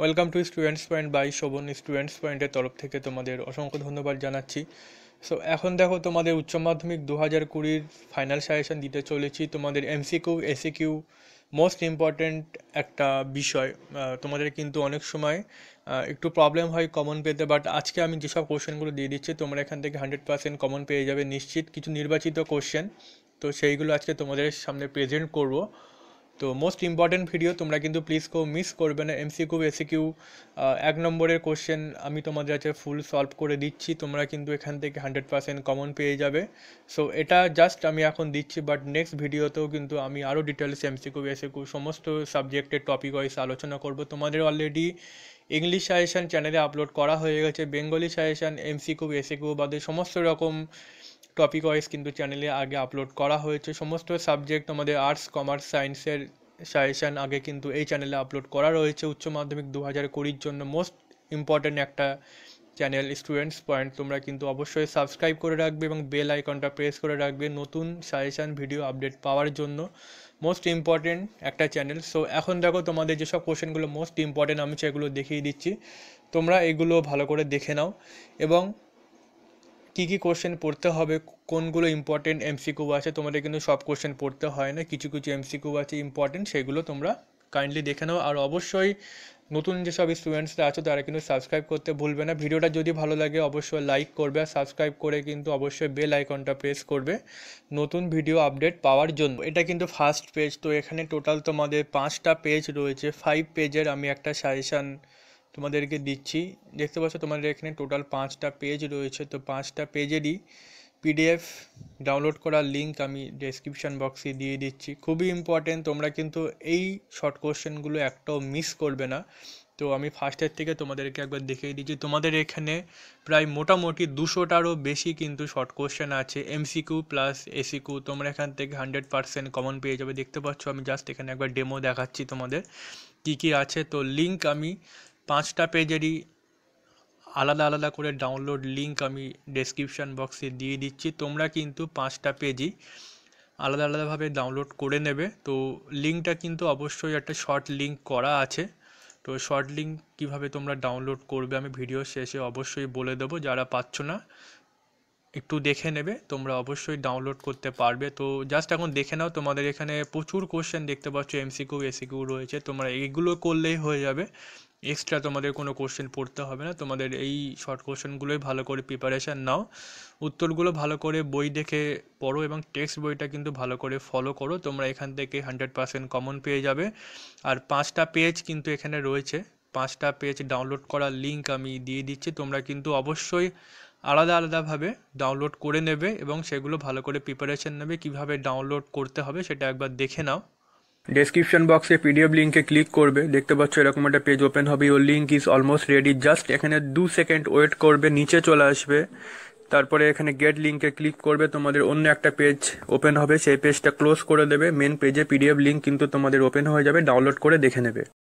Welcome to students point by Shobhan students पॉइंटर तरफ থেকে তোমাদের অসংখ্য ধন্যবাদ জানাচ্ছি। সো এখন দেখো তোমাদের উচ্চ মাধ্যমিক 2020 ফাইনাল সাজেশন দিতে চলেছি। তোমাদের এমসিকিউ এসইকিউ মোস্ট ইম্পর্টেন্ট একটা বিষয়। তোমাদের কিন্তু অনেক সময় একটু প্রবলেম হয় কমন পেতে, বাট আজকে আমি যেসব কোশ্চেনগুলো দিয়ে দিচ্ছি তোমরা এখান থেকে 100% কমন পেয়ে যাবে নিশ্চিত। কিছু নির্বাচিত কোশ্চেন তো সেইগুলো আজকে তোমাদের সামনে প্রেজেন্ট করবো। তো মোস্ট ইম্পর্টেন্ট ভিডিও, তোমরা কিন্তু প্লিজ কেউ মিস করবে না। এমসিকিউ এসইকিউ 1 নম্বরের কোশ্চেন আমি তোমাদের কাছে ফুল সলভ করে দিচ্ছি, তোমরা কিন্তু এখান থেকে 100% কমন পেয়ে যাবে। সো এটা জাস্ট আমি এখন দিচ্ছি, বাট নেক্সট ভিডিওতেও কিন্তু আমি আরও ডিটেলস এমসিকিউ এসইকিউ সমস্ত সাবজেক্টের টপিক ওয়াইজ আলোচনা করব। তোমাদের অলরেডি ইংলিশ সাজেশন চ্যানেলে আপলোড করা হয়ে গেছে, বেঙ্গলি সাজেশন এমসিকিউ এসইকিউ বাদে সমস্ত রকম টপিক ওয়াইজ কিন্তু চ্যানেলে আগে আপলোড করা হয়েছে। সমস্ত সাবজেক্ট আমাদের আর্টস কমার্স সায়েন্সের সাজেশন আগে কিন্তু এই চ্যানেলে আপলোড করা রয়েছে। উচ্চ মাধ্যমিক 2020 জন্য মোস্ট ইম্পর্টেন্ট একটা চ্যানেল স্টুডেন্টস পয়েন্ট, তোমরা কিন্তু অবশ্যই সাবস্ক্রাইব করে রাখবে এবং বেল আইকনটা প্রেস করে রাখবে নতুন সাজেশন ভিডিও আপডেট পাওয়ার জন্য। মোস্ট ইম্পর্টেন্ট একটা চ্যানেল। সো এখন দেখো তোমাদের যেসব কোশ্চেনগুলো মোস্ট ইম্পর্টেন্ট আমি সেগুলো দেখিয়ে দিচ্ছি, তোমরা এগুলো ভালো করে দেখে নাও এবং কী কী কোশ্চেন পড়তে হবে, কোনগুলো ইম্পর্টেন্ট এমসিকিউ আছে। তোমাদের কিন্তু সব কোশ্চেন পড়তে হয় না, কিছু কিছু এমসিকিউ আছে ইম্পর্টেন্ট, সেগুলো তোমরা কাইন্ডলি দেখে নাও। আর অবশ্যই নতুন যেসব স্টুডেন্টসরা আছো তারা কিন্তু সাবস্ক্রাইব করতে ভুলবে না। ভিডিওটা যদি ভালো লাগে অবশ্যই লাইক করবে আর সাবস্ক্রাইব করে কিন্তু অবশ্যই বেল আইকনটা প্রেস করবে নতুন ভিডিও আপডেট পাওয়ার জন্য। এটা কিন্তু ফার্স্ট পেজ, তো এখানে টোটাল তোমাদের 5টা পেজ রয়েছে। 5 পেজের আমি একটা সাজেশান তোমাদেরকে দিচ্ছি, দেখতে পাচ্ছ তোমাদের এখানে টোটাল 5টা পেজ রয়েছে। তো 5টা পেজেরই পিডিএফ ডাউনলোড করার লিঙ্ক আমি ডেসক্রিপশান বক্সে দিয়ে দিচ্ছি। খুবই ইম্পর্টেন্ট, তোমরা কিন্তু এই শর্ট কোশ্চেনগুলো একটাও মিস করবে না। তো আমি ফার্স্টের থেকে তোমাদেরকে একবার দেখিয়ে দিচ্ছি। তোমাদের এখানে প্রায় মোটামুটি 200টারও বেশি কিন্তু শর্ট কোশ্চেন আছে এমসিকিউ প্লাস এসইকিউ, তোমরা এখান থেকে 100% কমন পেয়ে যাবে। দেখতে পাচ্ছ আমি জাস্ট এখানে একবার ডেমো দেখাচ্ছি তোমাদের কী কী আছে। তো লিঙ্ক আমি 5টা পেজেরই আলাদা আলাদা করে ডাউনলোড লিঙ্ক আমি ডেসক্রিপশান বক্সে দিয়ে দিচ্ছি, তোমরা কিন্তু 5টা পেজই আলাদা আলাদাভাবে ডাউনলোড করে নেবে। তো লিঙ্কটা কিন্তু অবশ্যই একটা শর্ট লিঙ্ক করা আছে, তো শর্ট লিঙ্ক কীভাবে তোমরা ডাউনলোড করবে আমি ভিডিও শেষে অবশ্যই বলে দেবো। যারা পাচ্ছ না একটু দেখে নেবে, তোমরা অবশ্যই ডাউনলোড করতে পারবে। তো জাস্ট এখন দেখে নাও, তোমাদের এখানে প্রচুর কোশ্চেন দেখতে পাচ্ছ এমসিকিউ এসইকিউ রয়েছে, তোমরা এগুলো করলেই হয়ে যাবে। এক্সট্রা তোমাদের কোনো কোশ্চেন পড়তে হবে না, তোমাদের এই শর্ট কোশ্চেনগুলোই ভালো করে প্রিপারেশান নাও, উত্তরগুলো ভালো করে বই দেখে পড়ো এবং টেক্সট বইটা কিন্তু ভালো করে ফলো করো, তোমরা এখান থেকে 100% কমন পেয়ে যাবে। আর 5টা পেজ কিন্তু এখানে রয়েছে, 5টা পেজ ডাউনলোড করার লিঙ্ক আমি দিয়ে দিচ্ছি, তোমরা কিন্তু অবশ্যই আলাদা আলাদাভাবে ডাউনলোড করে নেবে এবং সেগুলো ভালো করে প্রিপারেশান নেবে। কীভাবে ডাউনলোড করতে হবে সেটা একবার দেখে নাও। ডেসক্রিপশন বক্সে পিডিএফ লিঙ্কে ক্লিক করবে, দেখতে পাচ্ছ এরকম একটা পেজ ওপেন হবে। Your link is almost ready, just এখানে 2 সেকেন্ড ওয়েট করবে, নিচে চলে আসবে, তারপরে এখানে গেট লিঙ্কে ক্লিক করবে, তোমাদের অন্য একটা পেজ ওপেন হবে, সেই পেজটা ক্লোজ করে দেবে। মেন পেজে পিডিএফ লিঙ্ক কিন্তু তোমাদের ওপেন হয়ে যাবে, ডাউনলোড করে দেখে নেবে।